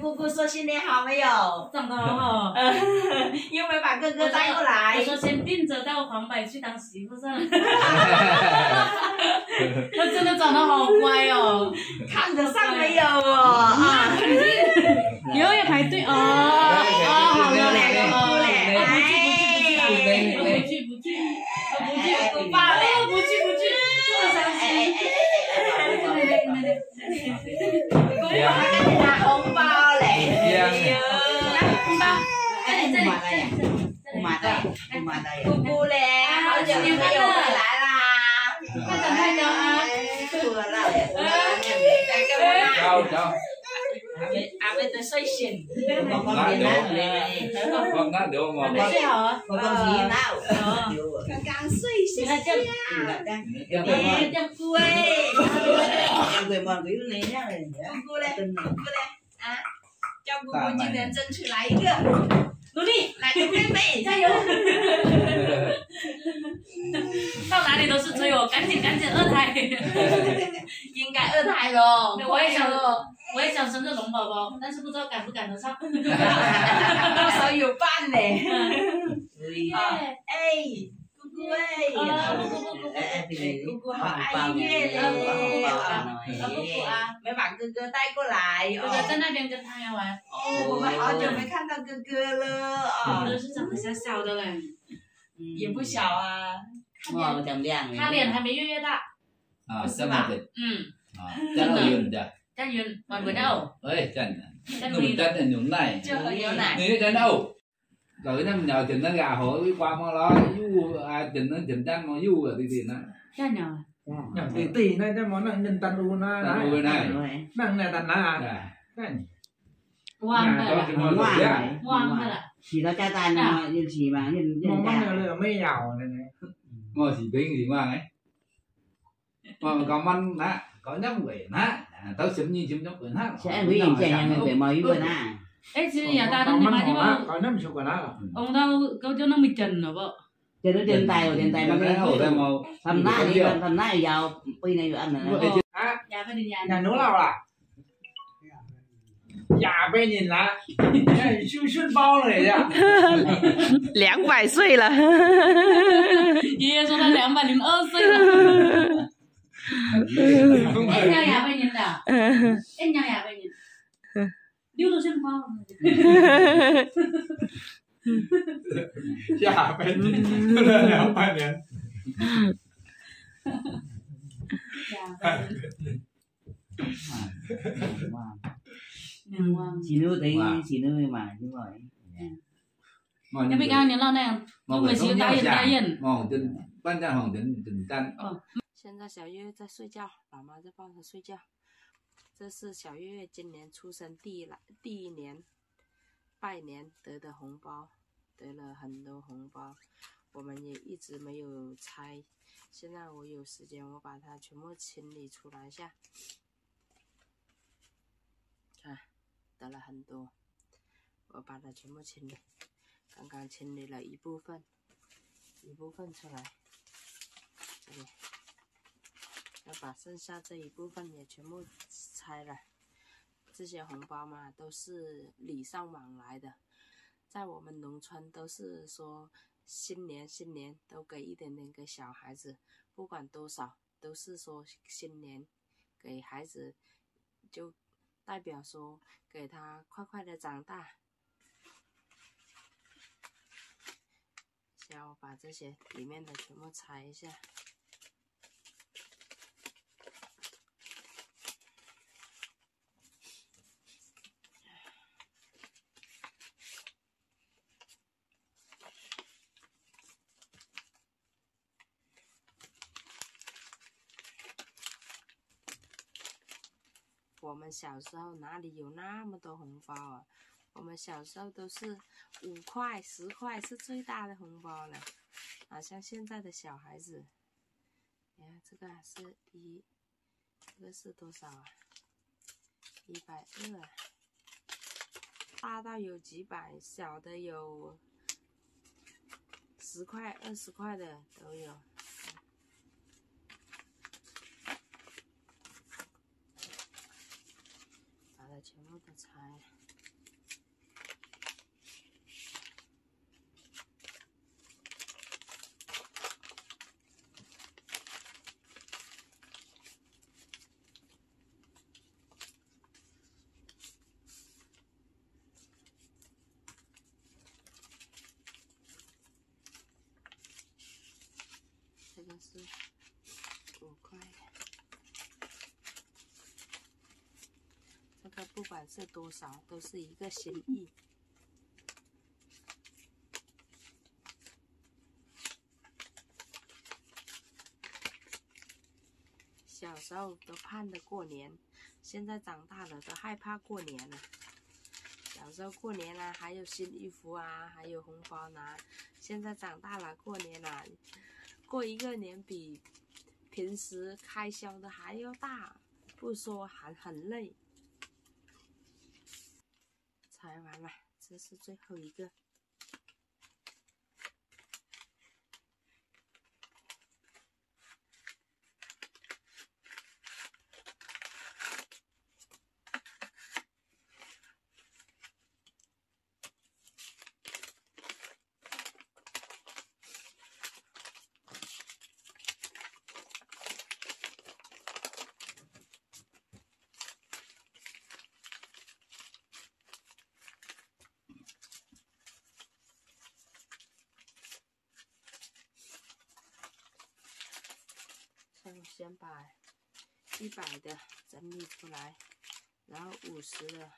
姑姑说新年好没有？长得好好。有没有把哥哥带过来？我说先定着到黄北去当媳妇上。他真的长得好乖哦，看得上没有哦？啊，肯定。以后要排队哦。哦，好嘞，好嘞，哎，不去，不罢了，不去，做啥事？ 拿红包嘞！拿红包！哎，这里，我买的呀！姑姑嘞，好久没有回来啦！快走啊！饿了，走。阿妹都睡醒。刚睡好啊！刚睡醒啊！姑姑嘞，啊，叫姑姑今天争取来一个，努力，来个妹妹，加油！到哪里都是追我，赶紧二胎，应该二胎咯。我也想生个龙宝宝，但是不知道赶不赶得上，到时候有伴嘞。哎。 姑姑好爱音乐嘞！姑姑啊，没把哥哥带过来，哥哥在那边跟他们玩。哦，我们好久没看到哥哥了啊！哥哥是长得小小的嘞，也不小啊。哇，长亮！他脸还没月月大。啊，是吧？嗯。啊，干圆，玩不到。哎，真的牛奶。就喝牛奶。你真牛。 Tới năm nhờ chừng nó gà hỏi qua con đó vú à chừng nó chừng trăm con vú rồi tiền đó. Cha nhờ. Nhờ tiền này cho món này nên tan luôn á. Tan luôn này. Năng này tan là. Quang là. Quang là. Chỉ là cha tan mà nhìn chỉ mà nhìn. Món này là mấy giàu này này. Món chỉ tính gì mà ấy. Món còn măng nã, còn nhóc quỷ nã. Tao sớm như sớm nhóc quỷ nã. Sẽ quý vị trẻ người phải mời quỷ nã. Ấy chứ nhà ta đang đi bán chứ không? Còn năm chục quả lá. Ông đâu câu cho nó mít trần nữa vợ. Trần nó tiền tài mà cái hổ đây màu. Thầm nai giàu, pin này ăn này. À, nhà nấu nào à? Nhà bên nhìn là, suốt bao này đấy. 200岁了。爷爷说他202岁了。Em nhà nhà bên nhìn nào? Em nhà nhà bên nhìn. 下辈子不能200年。2万。chị nữ mà đúng rồi. Nhưng bây giờ nếu lo này, không phải chỉ đại nhân. Ban ra hoàng tỉnh tan. 现在小月月在睡觉，老妈在抱她睡觉。 这是小月月今年出生第一年拜年得的红包，得了很多红包，我们也一直没有拆。现在我有时间，我把它全部清理出来一下。看，得了很多，我把它全部清理。刚刚清理了一部分出来，这里。 要把剩下这一部分也全部拆了。这些红包嘛，都是礼尚往来的，在我们农村都是说新年都给一点点给小孩子，不管多少，都是说新年给孩子，就代表说给他快快的长大。先我把这些里面的全部拆一下。 我们小时候哪里有那么多红包啊？我们小时候都是5块、10块是最大的红包了，哪像现在的小孩子？你看这个是1，这个是多少啊？120，大到有几百，小的有10块、20块的都有。 全部都拆了。是5块。这个不管是多少，都是一个心意。小时候都盼着过年，现在长大了都害怕过年了。 小时候过年啊，还有新衣服啊，还有红包拿。现在长大了，过年啊，过一个年比平时开销的还要大，不说还很累。裁完了，这是最后一个。我先把100的整理出来，然后50的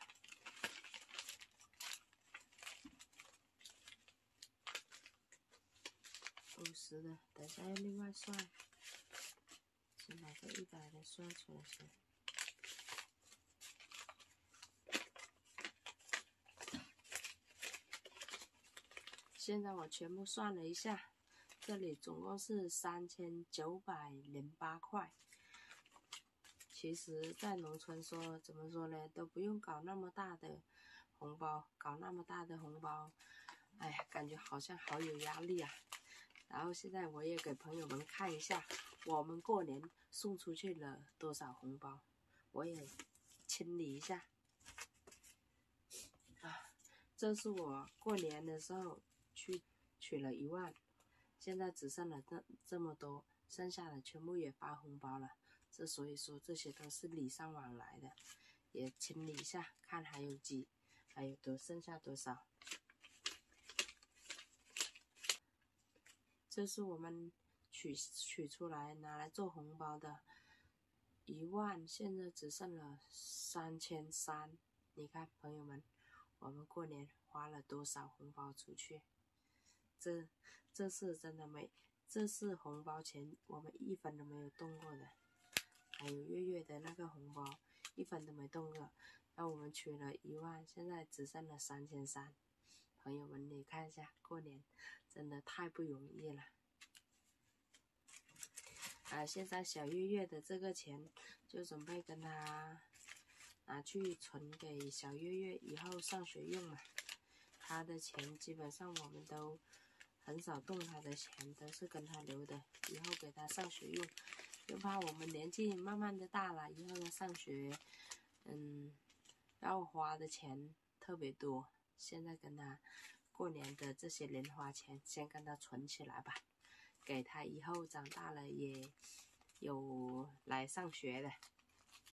等下要另外算，先把这100的算出来先。 现在我全部算了一下。 这里总共是3908块。其实，在农村说怎么说呢，都不用搞那么大的红包，搞那么大的红包，哎呀，感觉好像好有压力啊。然后现在我也给朋友们看一下，我们过年送出去了多少红包，我也清理一下。啊，这是我过年的时候去取了1万。 现在只剩了这么多，剩下的全部也发红包了。这所以说这些都是礼尚往来的，也清理一下，看还有剩下多少。这是我们取出来拿来做红包的1万，现在只剩了3300。你看朋友们，我们过年花了多少红包出去？ 这次真的没，这次红包钱我们一分都没有动过的，还有月月的那个红包一分都没动过。那我们取了1万，现在只剩了3300。朋友们，你看一下，过年真的太不容易了。啊，现在小月月的这个钱就准备跟他拿去存给小月月以后上学用嘛。他的钱基本上我们都。 很少动他的钱，都是跟他留的，以后给他上学用。就怕我们年纪慢慢的大了，以后他上学，要花的钱特别多。现在跟他过年的这些零花钱，先跟他存起来吧，给他以后长大了也有来上学的。